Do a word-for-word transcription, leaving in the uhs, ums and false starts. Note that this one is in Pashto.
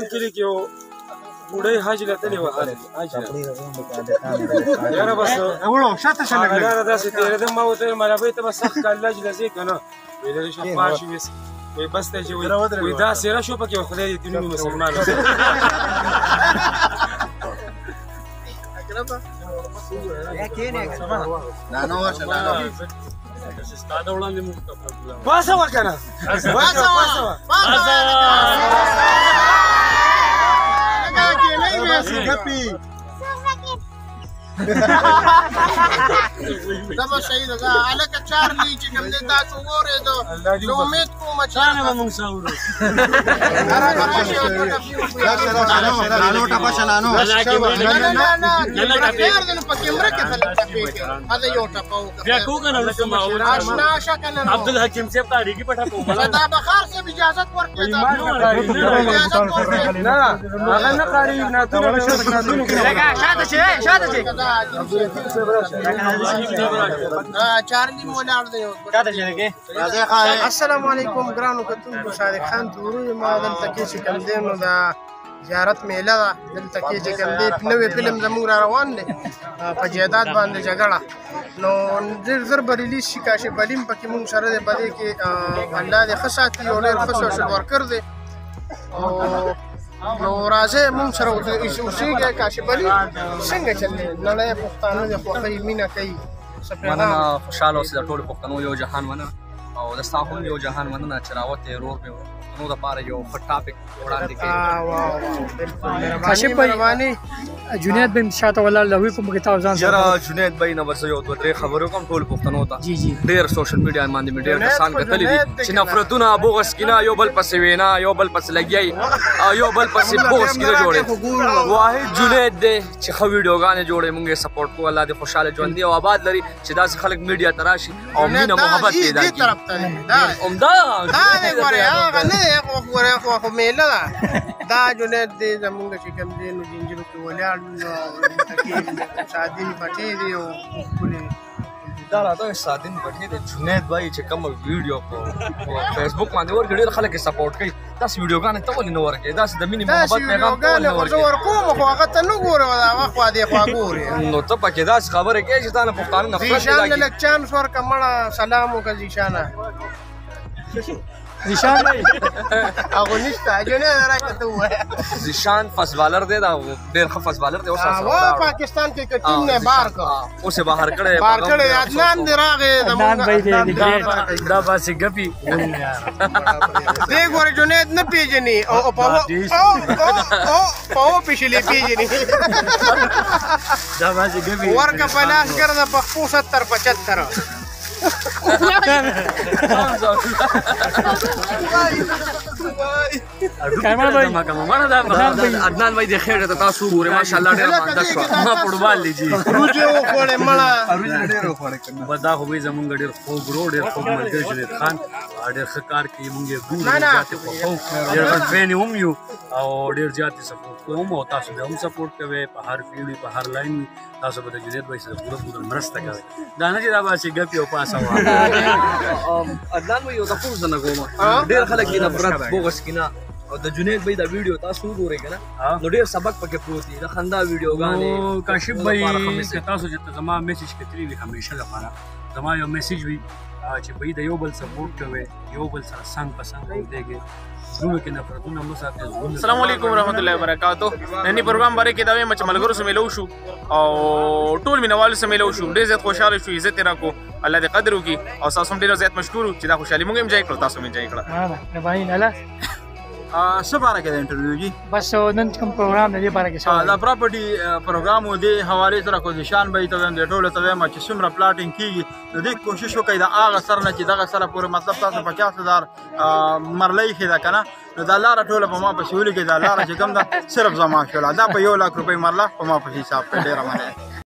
زمون کلی کې یو ګډي حاج لته نیو حاج حاج یاره بس اولو شاته شلګ یاره داسې تیرې د ما وته مرابې ته بس کلاج لزی کنه ویلې شپ پاش ویس وی بس ته وی دا سره شو پکې خدای دې نو مسلمان اکربا یا کې نه نه نو شنه چې ستاده وړاندې موږ ته پاسه وکړه پاسه پاسه پاسه عبدالحکیم صاحب تاریخی السلام علیکم ګرانو کتونکو صادق خان توري ما دلته کې چې کوم دی نو دا زیارت میله ده دلته کې چې کوم دی نوې فلم زموږ را روان دی په جیداد باندې جګړه نو ډېر زر به ریلیز شي کاشف علي پکې مونږ سره دی په دې کې الله دې ښه ساتي او ډېر ښه سوشل ورکر دی او نو راځه مونږ سره اوسېږئ کاشف علي څنګه چلې نړۍ پښتانه د خوښۍ مینه کوي مننه خوشحاله اوسې د ټولو پښتنو یو جهان مننه او د ستا هم یو جهان مننه چې راوت یې رور مې پښتنو دپاره یو ښه ټاپک وړاندې کړي کاشف مهرباني جنید بین شاته ولاړ له هغوی کوم پکې تا ځان یاره جنید بای نه ورسه یو دوه درې خبرې وکړم ټولو پښتنو ته ډېر سوشل میډیا باندې مې ډېر کسان کتلي دي چې نفرتونه بغس کینه یو بل پسې وینا یو بل پسې لګیایي او یو بل پسې بغس کینه جوړې واحد جنید دی چې ښه ویډیوګانې جوړې موږ یې سپورټ کوو الله دې خوشحاله ژوند دي او آباد لري چې داسې خلک میډیا ته راشي او مینه محبت پیدا کړي عمده خو میله ده دا جنید دی زمونږ چې کوم دی نو جنجرو کې ولاړ سادین پټې دی او ښکلې دا راته سادین پټې دی جنید بای چې کوم ویډیو په فیسبوک باندې ورکړي ډېر خلک یې سپورټ کوي داسې ویډیوګانې ته ولې نه ورکوې داسې د مینې محبت پیغام ته ولې نه ورکوې زه ورکوم خو هغه ته نه ګورم هغه خوا دې خوا ګورې نو ته پکې داسې خبرې کوې چې تا نه پښتانه نفرت پیدا کړي زیشان لږ چانس ورکړه مړه سلام وکړه زیشانه زیشان نه هغه نشته جنید راکته وایه زیشان فسوالر دی دا ډېر ښه فسوالر دی اوس پاکستان کې ټیم نه بار کړ اوس بهر کړی بار کړی عدنان دی راغی دا باسي ګپي دی ګوره جنید نه پیژني او په او په پیشلې پیژني دا باسي ګپي ورکه په لاس ګرځه په سبعة سبعة پنځه پنځه عدنان بھائی دیکھے گا تاسو ګورئ ماشاءالله ډېر مقدس شو ما فوټبال لیجی روجه وخوړې مړه روجه ډېر وخوړې کنه بس دا خو به زمونږ ډېر خوږ ورو ډېر خوږ ملګری جنید خان ډېر ښه کار کوي مونږ یې ګورو زیاتې خوښو ډېر ښه ټرین یې هم یو او ډېر زیاتې سپورټ کوم او تاسو به هم سپورټ کوئ په هر فیلډ په هر لاین تاسو به د جنید بھائی سره پوره پوره مرسته کوئ دا نه چې دا باسې ګپې او پاسه عدنان بھائی یو ته پوښتنه نه کوم ډېر خلک یې نفرت بغس کینه او د جنید بھائی دا ویډیو تاسو وګورئ کنه نو ډېر سبق پکې پروت دي د خندا ویډیوګانې کاشف بھائی که تاسو چې زما میسج کتلي وي همیشه لپاره زما یو میسج وي چې بھائی د یو بل سپورټ کوئ یو بل سره څنګ په څنګ اوسېږئ السلام علیکم ورحمۃ اللہ وبرکاتہ ننی پروګرام باره کې دا ویم چې ملګرو سره ملو شو او ټول مینوالو سره ملو شو ډېر زیات خوشاله شو عزت یې راکړو الله دې قدر وکړي او تاسو هم ډېر زیات مشکور چې دا خوشحالي موږ هم جای کړو تاسو هم جای کړه څه باره کې د انټرویو جي بس نن کوم پروګرام دی باره کې دا پراپرټي پروګرام دی حواله سره کو زیشان بای ته د ټوله ته ما چې څومره پلاټینګ کیږي د دې کوشش وکړي د هغه سره نه چې دغه سره پورې مطلب تاسو پچاس هزار مرلۍ خې دا کنه نو دا لاره ټوله په ما پسې ولګي دا لاره چې کوم ده صرف زما شوله دا په یو لک روپۍ مرله په ما په حساب کې ډېره مننه